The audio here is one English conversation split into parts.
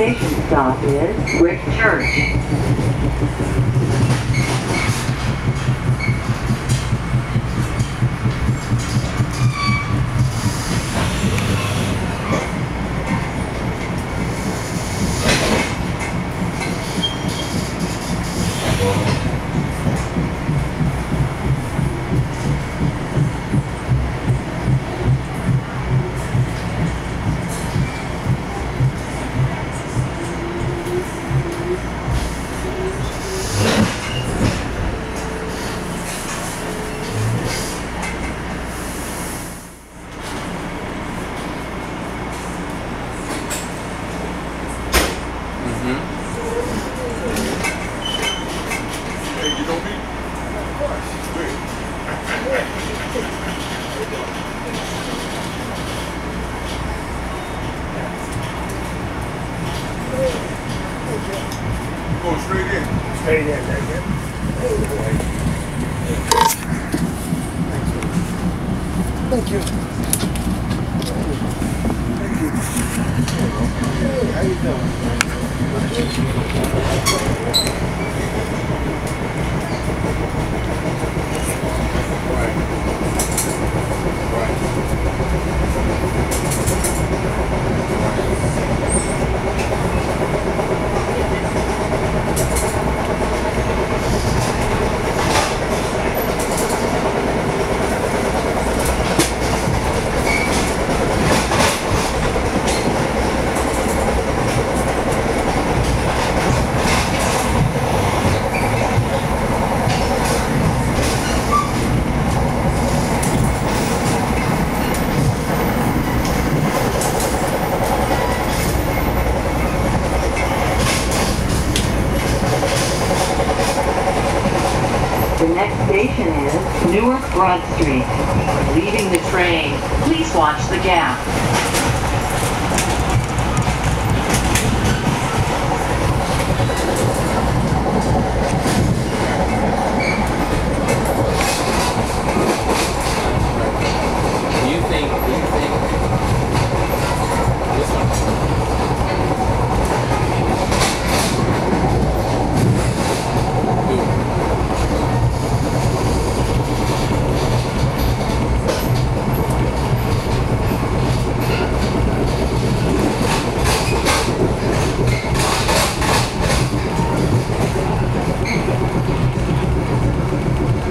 station stop is Rick Church. Broad Street. Leaving the train, please watch the gap.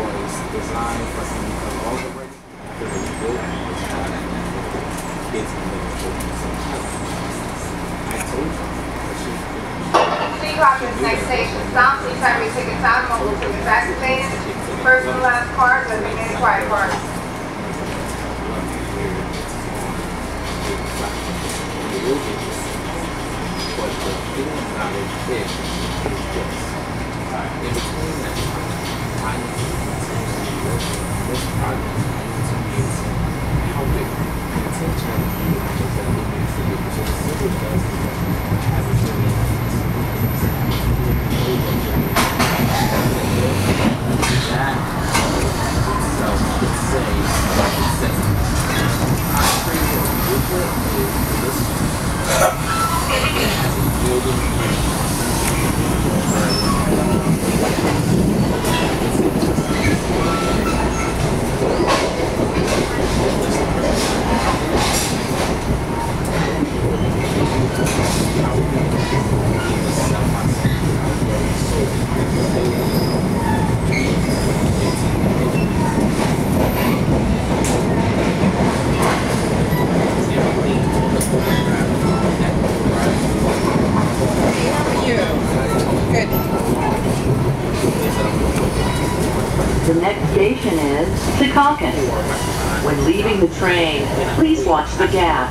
was designed for him to come all the way to the building was trying to get to the building. I told her that she Secaucus next station, south, please have your tickets out, mobile tickets activated. First and last card with remaining quiet card. But the thing about it is just in between that time, I need to intentionally work on this project. I need to be able to help it intentionally be not just a little bit silly, which is silly because it has a silly essence. That itself would say, I created a blueprint with this as a building Secaucus. When leaving the train, please watch the gap.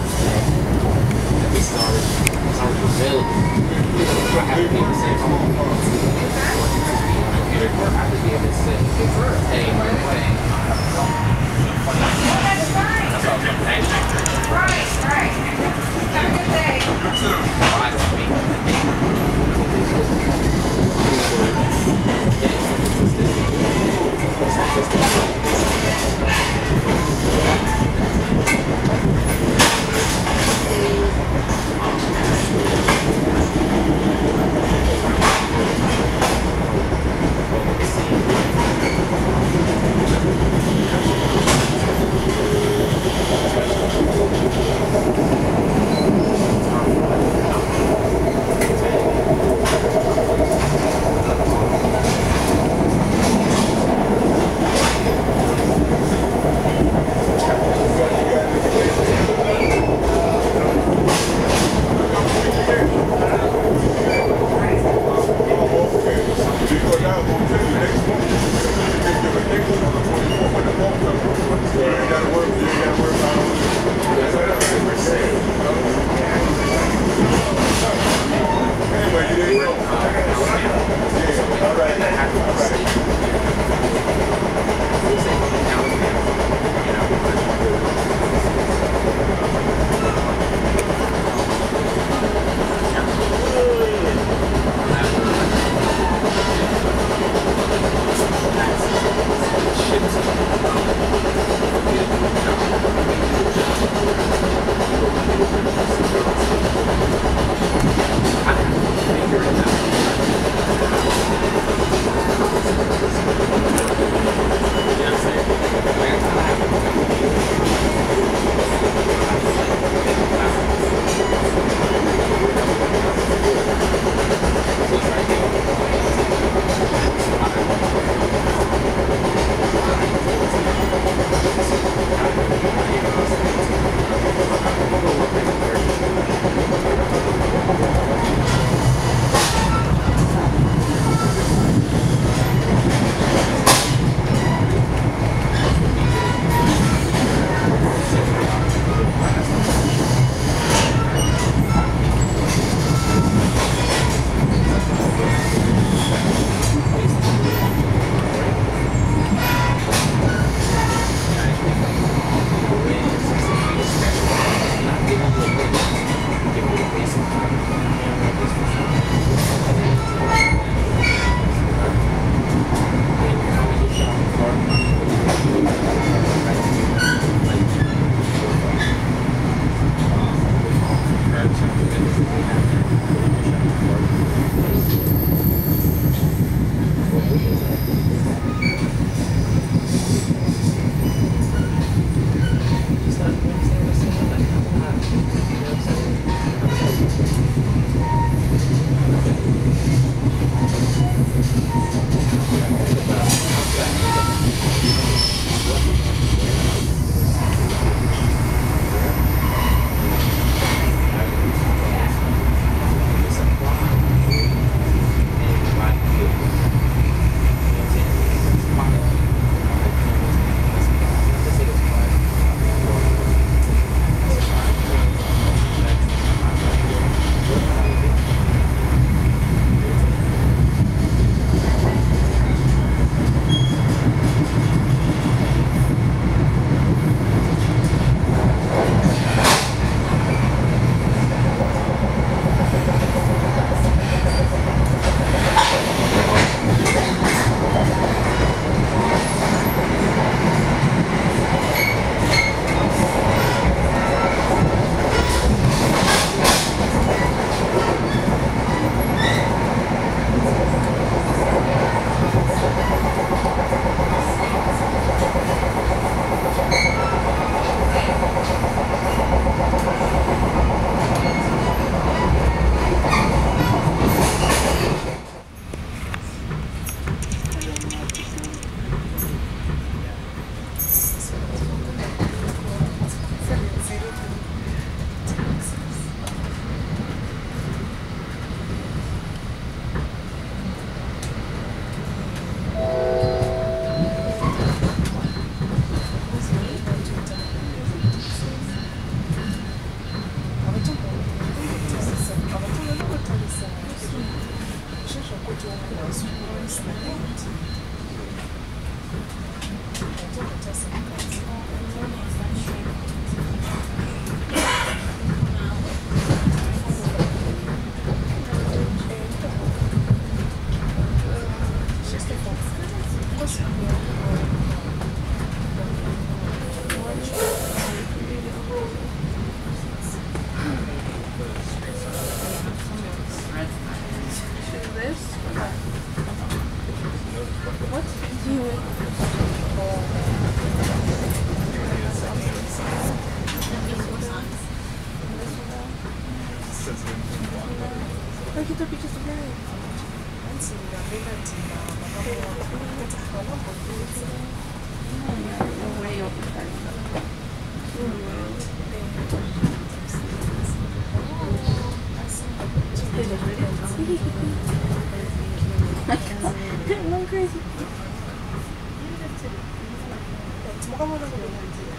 smaller than the one today. I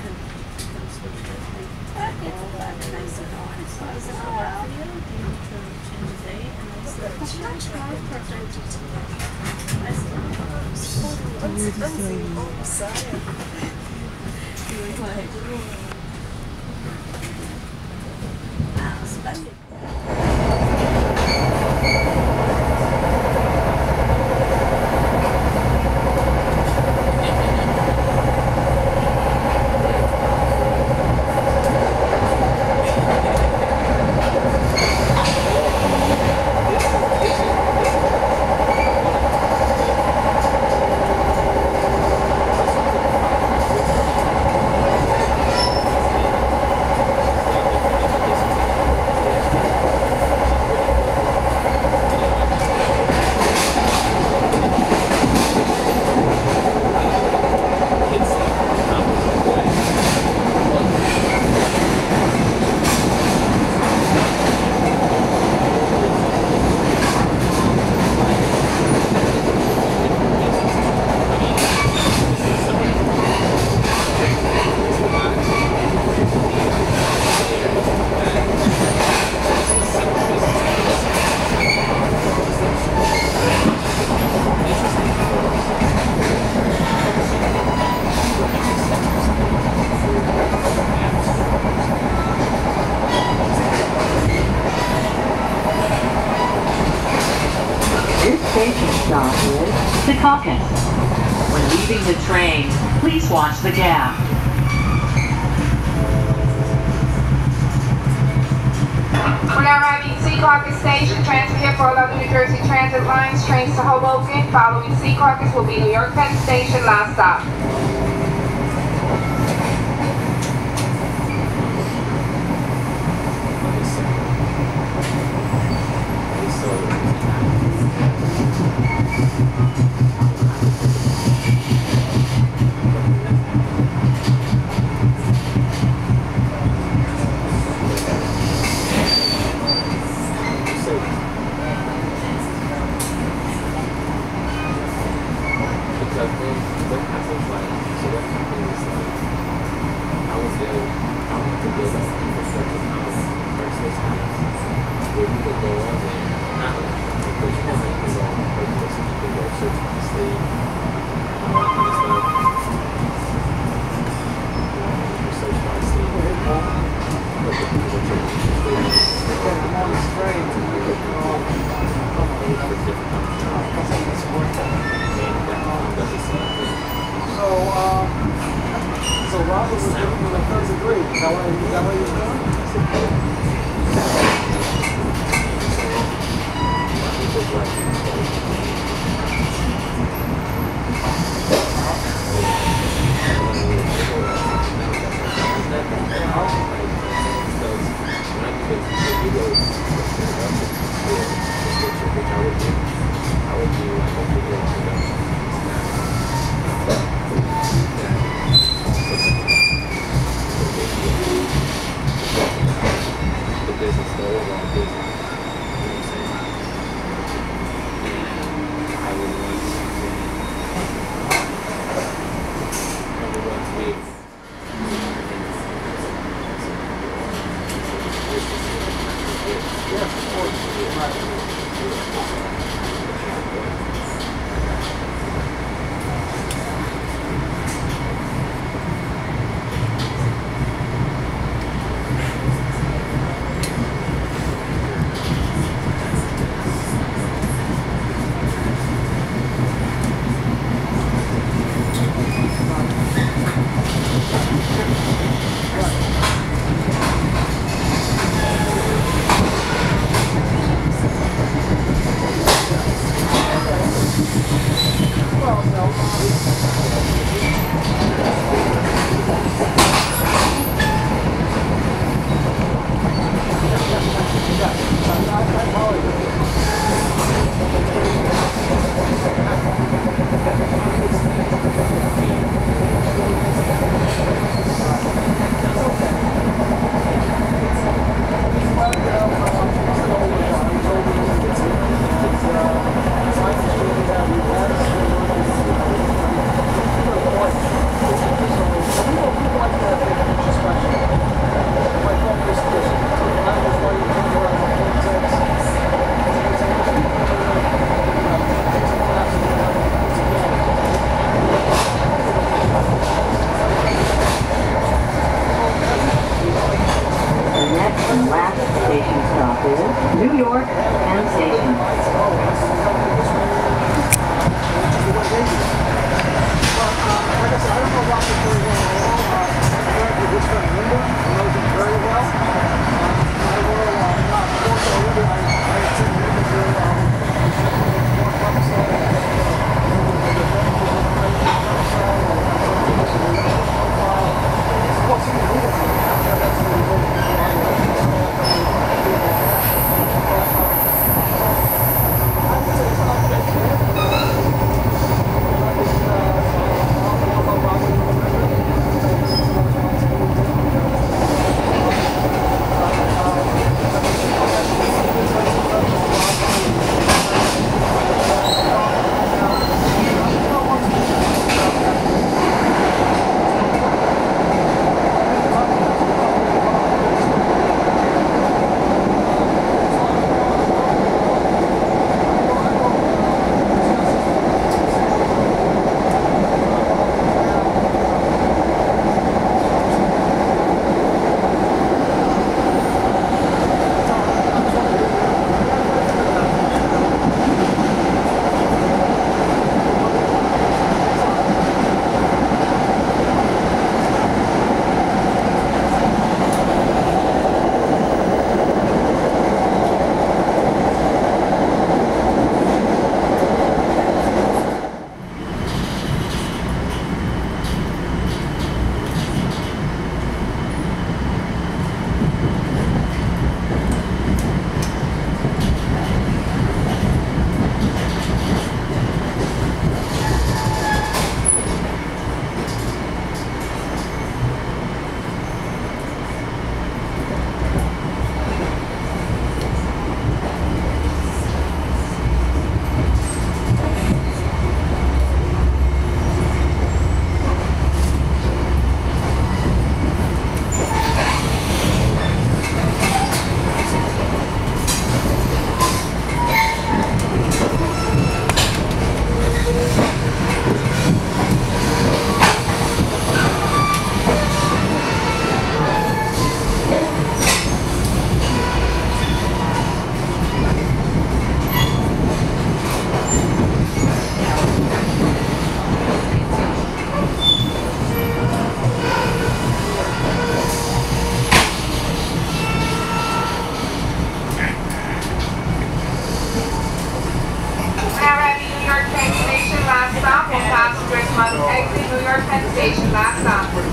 couldn't switch it. I think it's a lot nicer one. So I said, oh, well, you need to change the date. And I said, Secaucus. When leaving the train, please watch the gap. We are arriving at Secaucus Station. Transfer here for 11 New Jersey Transit Lines. Trains to Hoboken. Following Secaucus will be New York Penn Station, last stop. Business, the overall business, you know what I'm saying? Station box office.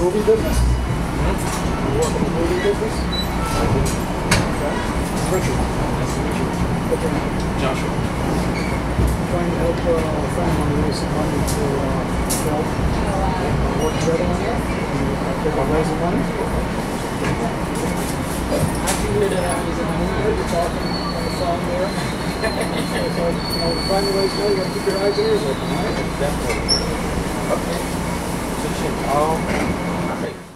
Movie business? You work in the movie business? Richard. Nice to meet you. What's your name? Joshua. Trying to help a friend on the race of money for help work together on that? Take a raise of money? I do hear that I was in the movie. You're talking on the phone there. Find your ways to go. You got to keep your eyes and ears open, right? Definitely. Okay. All right.